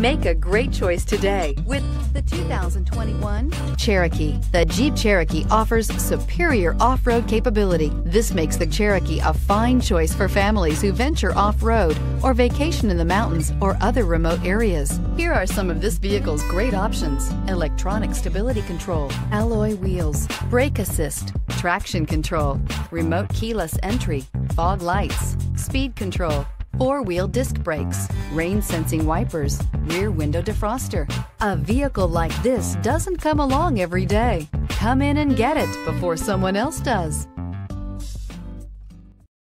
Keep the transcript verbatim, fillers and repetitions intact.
Make a great choice today with the two thousand twenty-one Cherokee. The Jeep Cherokee offers superior off-road capability. This makes the Cherokee a fine choice for families who venture off-road or vacation in the mountains or other remote areas. Here are some of this vehicle's great options: electronic stability control, alloy wheels, brake assist, traction control, remote keyless entry, fog lights, speed control, four-wheel disc brakes, rain-sensing wipers, rear window defroster. A vehicle like this doesn't come along every day. Come in and get it before someone else does.